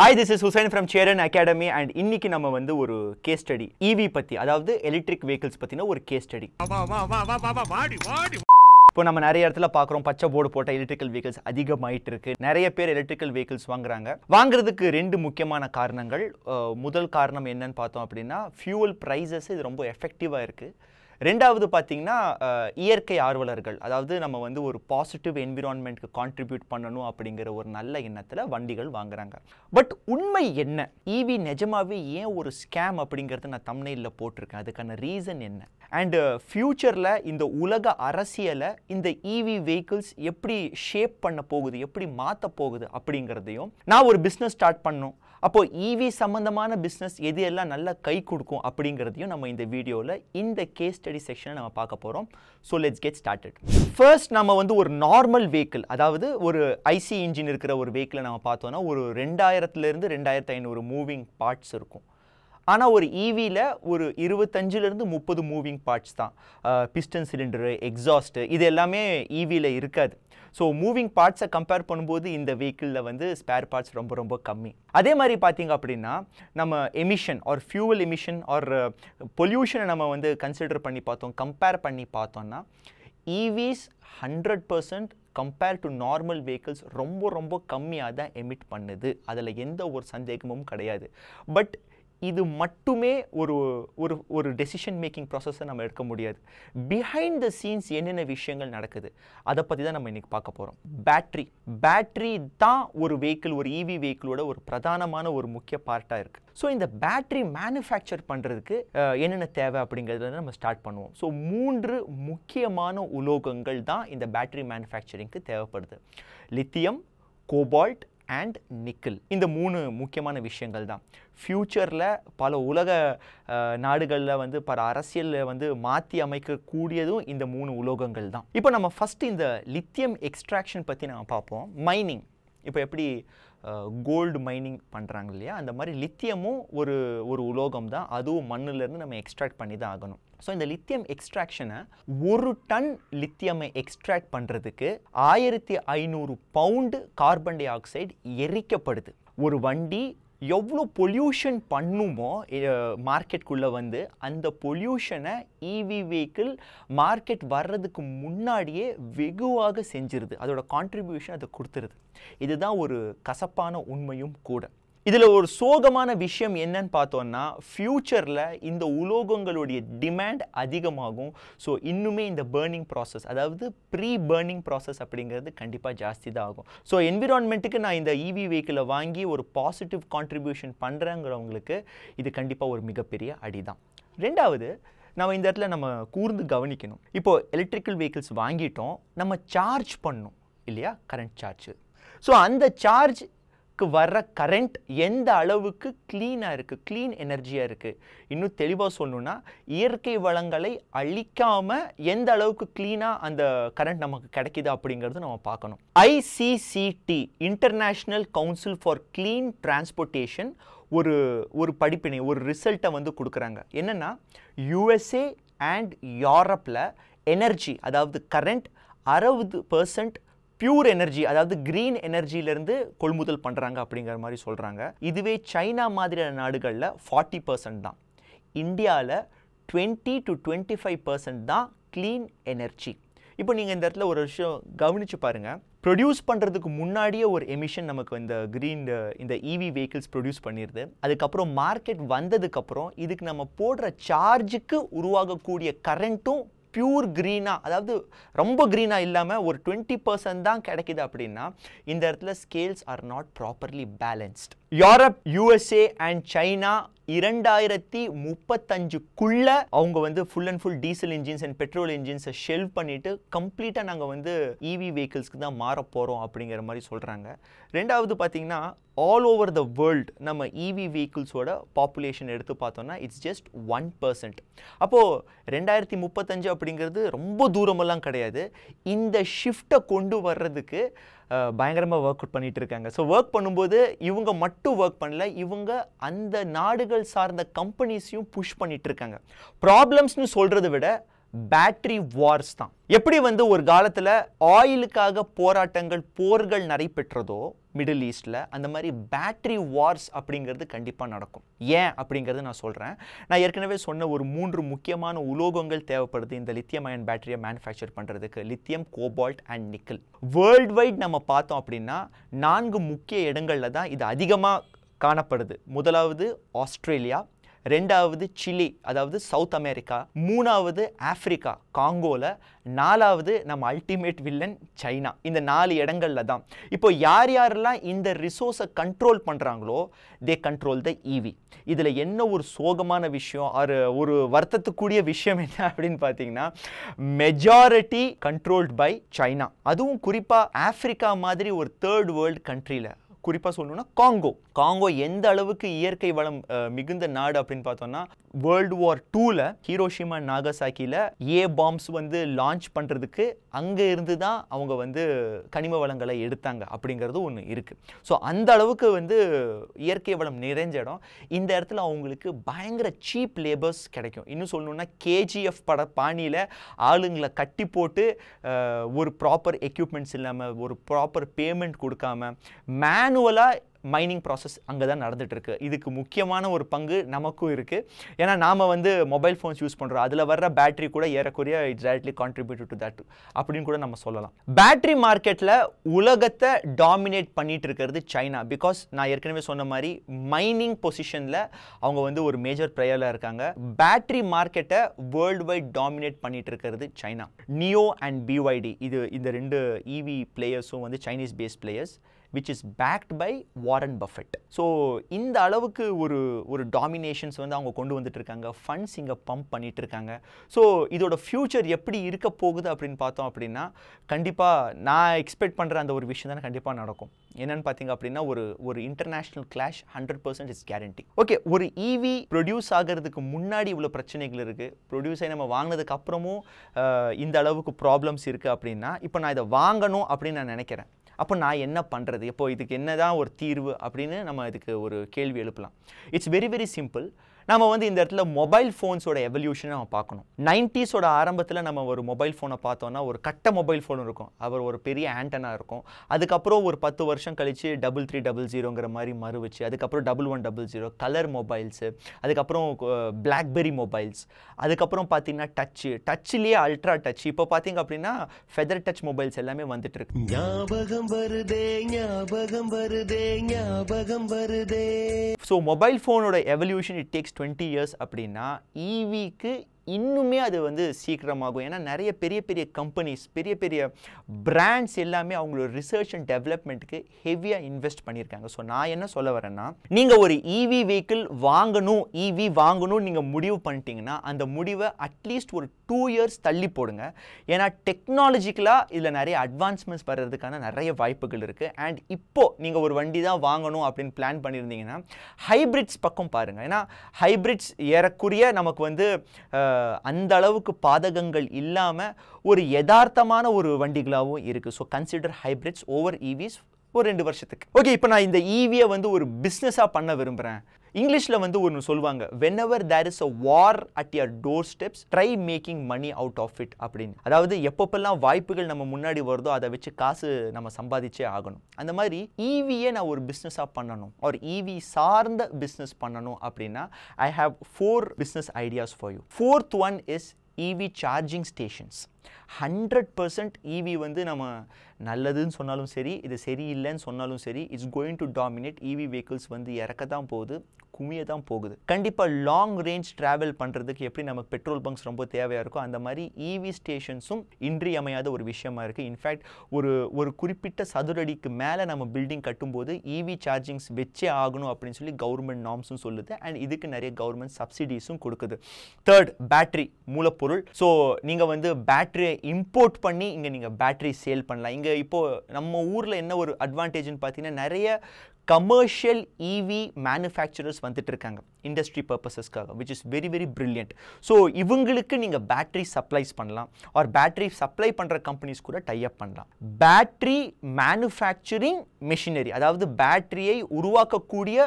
Hi, this is Hussain from Cheran Academy and இன்னைக்கு நம்ம வந்து ஒரு case study EV பத்தி அதாவது electric vehicles பத்தின ஒரு case study. இப்போ நம்ம நிறைய இடத்துல பார்க்குறோம் பச்சை போர்டு போட்ட electrical vehicles அதிகமாயிட்டு இருக்கு. நிறைய பேர் electrical vehicles வாங்குறாங்க. வாங்குறதுக்கு ரெண்டு முக்கியமான காரணங்கள். முதல் காரணம் என்னன்னு பார்த்தோம் அப்படினா fuel prices இது ரொம்ப எஃபெக்டிவா இருக்கு. ரெண்டாவது பாத்தீங்கன்னா இயற்கை ஆர்வலர்கள் அதாவது நம்ம வந்து ஒரு பாசிட்டிவ் என்விரான்மென்ட்க்கு கான்ட்ரிபியூட் பண்ணனும் அப்படிங்கற ஒரு நல்ல எண்ணத்துல வண்டிகள் வாங்குறாங்க. பட் உண்மை என்ன? ஈவி நிஜமாவே ஏன் ஒரு ஸ்கேம் அப்படிங்கறது நான் தம்ப்நெயில்ல போட்டுருக்கேன். அதுக்கான ரீசன் என்ன? அண்ட் ஃபியூச்சர்ல இந்த உலக அரசியல இந்த ஈவி vehicles எப்படி ஷேப் பண்ண போகுது, எப்படி மாத்த போகுது அப்படிங்கறதையும் நான் ஒரு பிசினஸ் ஸ்டார்ட் பண்ணனும். அப்போ ஈவி சம்பந்தமான பிசினஸ் எது எல்லாம் நல்ல கை கொடுக்கும் அப்படிங்கறதையும் நம்ம இந்த வீடியோல இந்த கேஸ் study section நம்ம பார்க்க போறோம். So let's get started. First நம்ம வந்து ஒரு normal vehicle அதாவது ஒரு IC engine இருக்கிற ஒரு vehicle நம்ம பார்த்தோம்னா ஒரு 2000ல இருந்து 2500 moving parts இருக்கும். ஆனா ஒரு EVல ஒரு 25ல இருந்து 30 moving parts தான். Piston cylinder, exhaust இது எல்லாமே EVல இருக்காது. So moving parts compare பண்ணும்போது இந்த vehicleல வந்து spare parts ரொம்ப ரொம்ப கம்மி. அதே மாதிரி பாத்தீங்க அப்படினா நம்ம emission or fuel emission or pollution நம்ம வந்து consider பண்ணி பார்த்தோம் compare பண்ணி பார்த்தோம்னா EVs 100% compared to normal vehicles ரொம்ப ரொம்ப கம்மியா தான் emit பண்ணுது. அதுல எந்த ஒரு சந்தேகமும் கிடையாது. பட் இது மட்டுமே ஒரு டெசிஷன் மேக்கிங் process நம்ம எடுக்க முடியாது. behind the scenes என்னென்ன விஷயங்கள் நடக்குது அத பத்தி தான் நம்ம இன்னைக்கு பார்க்க போறோம். பேட்டரி தான் ஒரு vehicle ஒரு EV vehicle ஓட ஒரு பிரதானமான ஒரு முக்கிய பார்ட்டா இருக்கு. சோ இந்த பேட்டரி manufacture பண்றதுக்கு என்னென்ன தேவை அப்படிங்கறத நம்ம ஸ்டார்ட் பண்ணுவோம். சோ மூன்று முக்கியமான உலோகங்கள் தான் இந்த பேட்டரி manufacturingக்கு தேவைப்படுது. Lithium, cobalt and nickel. இந்த மூணு முக்கியமான விஷயங்கள் தான் ஃபியூச்சர்ல பல உலக நாடுகள்ல வந்து பல அரசியல்ல வந்து மாத்தி அமைக்க கூடியதும் இந்த மூணு உலோகங்கள் தான். இப்போ நம்ம ஃபர்ஸ்ட் இந்த லித்தியம் எக்ஸ்ட்ராக்ஷன் பத்தி நாம பாப்போம். மைனிங் இப்போ எப்படி கோல்ட் மைனிங் பண்றாங்க இல்லையா, அந்த மாதிரி லித்தியமும் ஒரு உலோகம் தான். அதுவும் மண்ணுல இருந்து நம்ம எக்ஸ்ட்ராக்ட் பண்ணி தான் ஆகணும். சோ இந்த லித்தியம் எக்ஸ்ட்ராக்ஷனை ஒரு டன் லித்தியமை எக்ஸ்ட்ராக்ட் பண்றதுக்கு 1500 பவுண்ட் கார்பன் டை ஆக்சைடு எரிக்கப்படுது. ஒரு வண்டி எவ்வளோ பொல்யூஷன் பண்ணுமோ மார்க்கெட்குள்ளே வந்து அந்த பொல்யூஷனை இவி வெஹிக்கிள் மார்க்கெட் வர்றதுக்கு முன்னாடியே வெகுவாக செஞ்சிருது. அதோட கான்ட்ரிபியூஷன் அதை கொடுத்துருது. இதுதான் ஒரு கசப்பான உண்மையும் கூட. இதில் ஒரு சோகமான விஷயம் என்னன்னு பார்த்தோம்னா ஃப்யூச்சரில் இந்த உலோகங்களுடைய டிமாண்ட் அதிகமாகும். ஸோ இன்னுமே இந்த பேர்னிங் ப்ராசஸ் அதாவது ப்ரீ பேர்னிங் ப்ராசஸ் அப்படிங்கிறது கண்டிப்பாக ஜாஸ்தி தான் ஆகும். ஸோ என்விரான்மெண்ட்டுக்கு நான் இந்த இவி வெஹிக்கிளை வாங்கி ஒரு பாசிட்டிவ் கான்ட்ரிபியூஷன் பண்ணுறேங்கிறவங்களுக்கு இது கண்டிப்பாக ஒரு மிகப்பெரிய அடி தான். ரெண்டாவது நம்ம இந்த இடத்துல நம்ம கூர்ந்து கவனிக்கணும். இப்போது எலக்ட்ரிக்கல் வெஹிக்கிள்ஸ் வாங்கிட்டோம், நம்ம சார்ஜ் பண்ணணும் இல்லையா, கரண்ட் சார்ஜ். ஸோ அந்த சார்ஜ் வர்ற கரண்ட் எந்த அளவுக்கு கிளீனாக இருக்குது, கிளீன் எனர்ஜியாக இருக்குது. இன்னும் தெளிவாக சொல்லணும்னா இயற்கை வளங்களை அழிக்காமல் எந்த அளவுக்கு கிளீனாக அந்த கரண்ட் நமக்கு கிடைக்குது அப்படிங்கிறது நம்ம பார்க்கணும். ICCT international council for clean transportation ஒரு படிப்பினை ஒரு ரிசல்ட்டை வந்து கொடுக்குறாங்க. என்னென்னா USA அண்ட் யூரோப்பில் எனர்ஜி அதாவது கரண்ட் 60% பியூர் எனர்ஜி அதாவது கிரீன் எனர்ஜியிலேருந்து கொள்முதல் பண்ணுறாங்க அப்படிங்கிற மாதிரி சொல்கிறாங்க. இதுவே சைனா மாதிரியான நாடுகளில் 40% தான். இந்தியாவில் 20 to 25% தான் க்ளீன் எனர்ஜி. இப்போ நீங்கள் இந்த இடத்துல ஒரு விஷயம் கவனித்து பாருங்கள். ப்ரொடியூஸ் பண்ணுறதுக்கு முன்னாடியே ஒரு எமிஷன் நமக்கு இந்த க்ரீன் இந்த இவி வெஹிக்கிள்ஸ் ப்ரொடியூஸ் பண்ணிடுது. அதுக்கப்புறம் மார்க்கெட் வந்ததுக்கப்புறம் இதுக்கு நம்ம போடுற சார்ஜுக்கு உருவாகக்கூடிய கரண்ட்டும் பியூர் க்ரீனாக அதாவது ரொம்ப க்ரீனாக இல்லாமல் ஒரு 20% தான் கிடைக்குது அப்படின்னா இந்த இடத்துல scales are not properly balanced. Europe, USA and China 2035க்குள்ள அவங்க வந்து full and full diesel engines and petrol இன்ஜின்ஸை ஷெல்வ் பண்ணிட்டு கம்ப்ளீட்டாக நாங்கள் வந்து இவி வெஹிக்கிள்ஸ்க்கு தான் மாற போகிறோம் அப்படிங்கிற மாதிரி சொல்கிறாங்க. ரெண்டாவது பார்த்தீங்கன்னா ஆல் ஓவர் த வேர்ல்டு நம்ம இவி வெஹிக்கிள்ஸோட பாப்புலேஷன் எடுத்து பார்த்தோம்னா இட்ஸ் ஜஸ்ட் 1%. அப்போது 2035 அப்படிங்கிறது ரொம்ப தூரமெல்லாம் கிடையாது. இந்த ஷிஃப்டை கொண்டு வர்றதுக்கு பயங்கரமாக ஒர்க் அவுட் பண்ணிகிட்டு இருக்காங்க. ஸோ ஒர்க் பண்ணும்போது இவங்க மட்டும் ஒர்க் பண்ணல, இவங்க அந்த நாடுகள் சார்ந்த கம்பெனிஸையும் புஷ் பண்ணிகிட்டு இருக்காங்க. ப்ராப்ளம்ஸ்னு சொல்கிறத விட battery wars தான். எப்படி வந்து ஒரு காலத்துல ஆயிலுக்காக போராட்டங்கள் போர்கள் நடைபெற்றதோ மிடில் ஈஸ்ட்ல, அந்த மாதிரி பேட்டரி வார்ஸ் அப்படிங்கிறது கண்டிப்பா நடக்கும். ஏன் அப்படிங்கிறது நான் சொல்றேன். நான் ஏற்கனவே சொன்ன ஒரு 3 முக்கியமான உலோகங்கள் தேவைப்படுது இந்த லித்தியம் அயன் பேட்டரியை மேனுஃபேக்சர் பண்றதுக்கு: lithium, cobalt and nickel. World wide நம்ம பார்த்தோம் அப்படின்னா 4 முக்கிய இடங்கள்ல தான் இது அதிகமா காணப்படுது. முதலாவது ஆஸ்திரேலியா, ரெண்டாவது சிலி அதாவது சவுத் அமெரிக்கா, மூணாவது ஆப்பிரிக்கா காங்கோல, நாலாவது நம்ம அல்டிமேட் வில்லன் சைனா. இந்த 4 இடங்கள்ல தான் இப்போ யார் யாரெல்லாம் இந்த ரிசோர்ஸை கண்ட்ரோல் பண்ணுறாங்களோ தே கண்ட்ரோல் த ஈவி. இதில் என்ன ஒரு சோகமான விஷயம், ஒரு வருத்தத்துக்குரிய விஷயம் என்ன அப்படின்னு பார்த்தீங்கன்னா, மெஜாரிட்டி கண்ட்ரோல்ட் பை சைனா. அதுவும் குறிப்பாக ஆப்பிரிக்கா மாதிரி ஒரு தேர்ட் வேர்ல்டு கண்ட்ரியில், குறிப்பா சொல்லணும்னா காங்கோ. காங்கோ எந்த அளவுக்கு இயற்கை வளம் மிகுந்த நாடு அப்படின்னு பார்த்தோம்னா, வேர்ல்டு வார் 2ல ஹீரோஷிமா நாகசாக்கில ஏ பாம்ஸ் வந்து லான்ச் பண்றதுக்கு அங்க இருந்து தான் அவங்க வந்து கனிம வளங்களை எடுத்தாங்க அப்படிங்கிறது ஒன்று இருக்கு. ஸோ அந்த அளவுக்கு வந்து இயற்கை வளம் நிறைஞ்ச இடம். இந்த இடத்துல அவங்களுக்கு பயங்கர சீப் லேபர்ஸ் கிடைக்கும். இன்னும் சொல்லணும்னா கேஜிஎஃப் பட பாணியில ஆளுங்களை கட்டி போட்டு ஒரு ப்ராப்பர் எக்யூப்மெண்ட்ஸ் இல்லாம, ஒரு ப்ராப்பர் பேமெண்ட் கொடுக்காம மேனுவலாக மைனிங் ப்ராசஸ் அங்கே தான் நடந்துட்டு இருக்கு. இதுக்கு முக்கியமான ஒரு பங்கு நமக்கும் இருக்குது. ஏன்னா நாம் வந்து மொபைல் ஃபோன்ஸ் யூஸ் பண்ணுறோம், அதில் வர்ற பேட்டரி கூட ஏறக்குறைய it's directly contribute to that அப்படின்னு கூட நம்ம சொல்லலாம். பேட்டரி மார்க்கெட்டில் உலகத்தை டாமினேட் பண்ணிட்டு இருக்கிறது சைனா. பிகாஸ் நான் ஏற்கனவே சொன்ன மாதிரி மைனிங் பொசிஷனில் அவங்க வந்து ஒரு மேஜர் பிளேயராக இருக்காங்க. பேட்டரி மார்க்கெட்டை வேர்ல்டு வைட் டாமினேட் பண்ணிட்டு இருக்கிறது சைனா. நியோ அண்ட் பிஒய்டி இந்த 2 இவி பிளேயர்ஸும் வந்து Chinese base players, which is backed by Warren Buffett. So இந்த அளவுக்கு ஒரு டாமினேஷன்ஸ் வந்து அவங்க கொண்டு வந்துட்டு இருக்காங்க. ஃபண்ட்ஸ் இங்கே பம்ப் பண்ணிட்டு இருக்காங்க. ஸோ இதோட ஃபியூச்சர் எப்படி இருக்க போகுது அப்படின்னு பார்த்தோம் அப்படின்னா, கண்டிப்பாக நான் எக்ஸ்பெக்ட் பண்ணுற அந்த ஒரு விஷயம் தான் கண்டிப்பாக நடக்கும். என்னன்னு பார்த்தீங்க அப்படின்னா, ஒரு international clash 100% is guarantee. Okay, ஒரு ஈவி ப்ரொடியூஸ் ஆகிறதுக்கு முன்னாடி இவ்வளோ பிரச்சனைகள் இருக்குது, ப்ரொடியூஸ் ஆகி நம்ம வாங்கினதுக்கு அப்புறமும் இந்த அளவுக்கு ப்ராப்ளம்ஸ் இருக்குது அப்படின்னா, இப்போ நான் இதை வாங்கணும் அப்படின்னு நான் நினைக்கிறேன். அப்போ நான் என்ன பண்ணுறது, இப்போ இதுக்கு என்ன தான் ஒரு தீர்வு அப்படின்னு நம்ம இதுக்கு ஒரு கேள்வி எழுப்பலாம். It's very very simple. நம்ம வந்து இந்த இடத்துல மொபைல் ஃபோன்ஸோட எவல்யூஷனை நம்ம பார்க்கணும். 90s ஆரம்பத்தில் நம்ம ஒரு மொபைல் ஃபோனை பார்த்தோன்னா ஒரு கட்ட மொபைல் ஃபோன் இருக்கும், அவர் ஒரு பெரிய ஆண்டனா இருக்கும். அதுக்கப்புறம் ஒரு 10 வருஷம் கழித்து 3300ங்கிற மாதிரி மறுவிச்சு, அதுக்கப்புறம் 1100 கலர் மொபைல்ஸு, அதுக்கப்புறம் பிளாக்பெரி மொபைல்ஸ், அதுக்கப்புறம் பார்த்தீங்கன்னா டச்சுலேயே அல்ட்ரா டச், இப்போ பார்த்தீங்க அப்படின்னா ஃபெதர் டச் மொபைல்ஸ் எல்லாமே வந்துட்டு இருக்கு. ஸோ மொபைல் ஃபோனோட எவல்யூஷன் இட் டேக்ஸ் 20 years அப்படின்னா, ஈவிக்கு இன்னுமே அது வந்து சீக்கிரமாகும். ஏன்னா நிறைய பெரிய பெரிய கம்பெனிஸ், பெரிய பெரிய பிராண்ட்ஸ் எல்லாமே அவங்களோட ரிசர்ச் அண்ட் டெவலப்மெண்ட்டுக்கு ஹெவியாக இன்வெஸ்ட் பண்ணியிருக்காங்க. ஸோ நான் என்ன சொல்ல வரேன்னா, நீங்கள் ஒரு ஈவி வெஹிக்கிள் வாங்கணும், ஈவி வாங்கணும்னு நீங்கள் முடிவு பண்ணிட்டீங்கன்னா அந்த முடிவை அட்லீஸ்ட் ஒரு 2 years தள்ளி போடுங்க. ஏன்னா டெக்னாலஜிக்கலாக இதில் நிறைய அட்வான்ஸ்மெண்ட்ஸ் வர்றதுக்கான நிறைய வாய்ப்புகள் இருக்குது. அண்ட் இப்போது நீங்கள் ஒரு வண்டி தான் வாங்கணும் அப்படின்னு பிளான் பண்ணியிருந்தீங்கன்னா ஹைப்ரிட்ஸ் பக்கம் பாருங்கள். ஏன்னா ஹைப்ரிட்ஸ் ஏறக்குரிய நமக்கு வந்து அந்த அளவுக்கு பாதகங்கள் இல்லாமல் ஒரு யதார்த்தமான ஒரு வண்டிகளாகவும் இருக்குது. So consider hybrids over EVs ஒரு 2 வருஷத்துக்கு. ஓகே, இப்போ நான் இந்த ஈவியை வந்து ஒரு பிஸ்னஸாக பண்ண விரும்புகிறேன். இங்கிலீஷில் வந்து ஒன்று சொல்லுவாங்க, whenever there is a war at your doorsteps, try making money out of it அப்படின்னு. அதாவது எப்பப்பெல்லாம் வாய்ப்புகள் நம்ம முன்னாடி வருதோ அதை வச்சு காசு நம்ம சம்பாதிச்சே ஆகணும். அந்த மாதிரி ஈவியை நான் ஒரு பிஸ்னஸாக பண்ணணும், ஒரு ஈவி சார்ந்த பிஸ்னஸ் பண்ணணும் அப்படின்னா I have 4 business ideas for you. 4th one is EV charging stations. 100% EV வந்து நம்ம நல்லதுன்னு சொன்னாலும் சரி, இது சரியில்லைன்னு சொன்னாலும் சரி, it's going to dominate. EV vehicles வந்து இறக்க தான் போகுது, குமிய தான் போகுது. கண்டிப்பாக லாங் ரேஞ்ச் ட்ராவல் பண்ணுறதுக்கு எப்படி நமக்கு பெட்ரோல் பங்க்ஸ் ரொம்ப தேவையாக இருக்கோ, அந்த மாதிரி ஈவி ஸ்டேஷன்ஸும் இன்றியமையாத ஒரு விஷயமா இருக்குது. இன்ஃபேக்ட் ஒரு குறிப்பிட்ட சதுரடிக்கு மேலே நம்ம பில்டிங் கட்டும்போது ஈவி சார்ஜிங்ஸ் வச்சே ஆகணும் அப்படின்னு சொல்லி கவர்மெண்ட் நார்ம்ஸும் சொல்லுது. அண்ட் இதுக்கு நிறைய கவர்மெண்ட் சப்சிடிஸும் கொடுக்குது. 3rd பேட்ரி மூலப்பொருள். ஸோ நீங்கள் வந்து பேட்ரியை இம்போர்ட் பண்ணி இங்கே நீங்கள் பேட்ரி சேல் பண்ணலாம். இங்கே இப்போது நம்ம ஊரில் என்ன ஒரு அட்வான்டேஜ்னு பார்த்தீங்கன்னா, நிறைய கமர்ஷியல் ஈவி மேனுஃபேக்சரர்ஸ் வந்துட்டு இருக்காங்க. industry purposes, which is very, very brilliant. So, இவங்களுக்கு நீங்க battery supplies பண்ணலாம் or battery supply பண்ற companies கூட tie up பண்ணலாம். Battery manufacturing machinery, அதாவது பேட்டரியை உருவாக்கக்கூடிய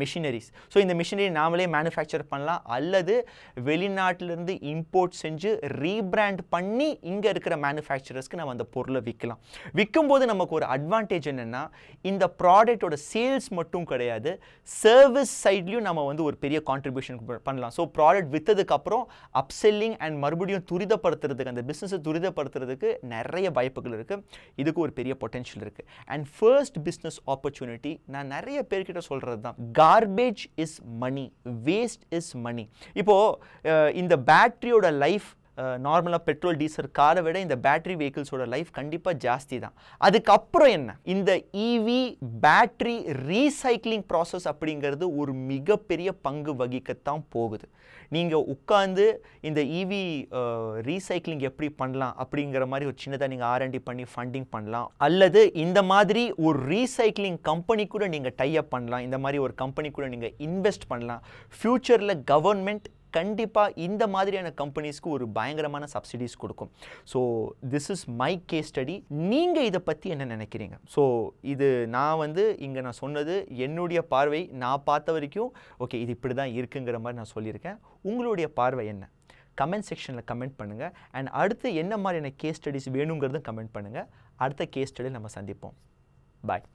machineries. So, in the machinery, நாமலே manufacture பண்ணலாம் அல்லது வெளிநாட்டிலிருந்து import செஞ்சு rebrand பண்ணி இங்க இருக்கிற manufacturers-க்கு நாம அந்த பொருளை விக்கலாம். விக்கும்போது நமக்கு ஒரு advantage என்னன்னா இந்த ப்ராடக்ட்டோட sales மட்டும் கிடையாது, service sideலயும் நாம வந்து ஒரு பெரிய contribution பண்ணலாம். So, product வித்ததுக்கு அப்புறம் upselling and மறுபடியும் துரிதப்படுத்துறதுக்கு அந்த business-ஐ துரிதப்படுத்துறதுக்கு நிறைய வாய்ப்புகள் இருக்கு. இதுக்கு ஒரு பெரிய potential இருக்கு. And first business opportunity நான் நிறைய பேர்கிட்ட சொல்றது garbage is money, waste is money. இப்போ இந்த பேட்டரியோட லைஃப் நார்மலா பெட்ரோல் டீசல் காரை விட இந்த பேட்டரி vehicles-ஓட லைஃப் கண்டிப்பா ஜாஸ்தி தான். அதுக்கப்புறம் என்ன, இந்த ஈவி பேட்டரி ரீசைக்ளிங் ப்ராசஸ் அப்படிங்கிறது ஒரு மிகப்பெரிய பங்கு வகிக்கத்தான் போகுது. நீங்கள் உட்காந்து இந்த ஈவி ரீசைக்ளிங் எப்படி பண்ணலாம் அப்படிங்கிற மாதிரி ஒரு சின்னதாக நீங்கள் ஆர்என்டி பண்ணி ஃபண்டிங் பண்ணலாம் அல்லது இந்த மாதிரி ஒரு ரீசைக்ளிங் கம்பெனி கூட நீங்கள் டை அப் பண்ணலாம், இந்த மாதிரி ஒரு கம்பெனி கூட நீங்கள் இன்வெஸ்ட் பண்ணலாம். ஃப்யூச்சரில் கவர்மெண்ட் கண்டிப்பா இந்த மாதிரியான கம்பெனிஸ்க்கு ஒரு பயங்கரமான சப்சிடிஸ் கொடுக்கும். So this is my case study. நீங்கள் இதை பற்றி என்ன நினைக்கிறீங்க? ஸோ இது நான் வந்து இங்கே நான் சொன்னது என்னுடைய பார்வை, நான் பார்த்த வரைக்கும் ஓகே இது இப்படி தான் இருக்குங்கிற மாதிரி நான் சொல்லியிருக்கேன். உங்களுடைய பார்வை என்ன? கமெண்ட் செக்ஷனில் கமெண்ட் பண்ணுங்கள். அண்ட் அடுத்து என்ன மாதிரியான கேஸ் ஸ்டடிஸ் வேணுங்கிறதும் கமெண்ட் பண்ணுங்கள். அடுத்த கேஸ் ஸ்டடி நம்ம சந்திப்போம். பாய்.